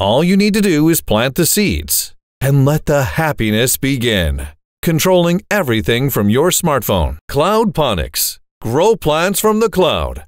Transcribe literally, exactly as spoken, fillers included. All you need to do is plant the seeds and let the happiness begin. Controlling everything from your smartphone. Cloudponics. Grow plants from the cloud.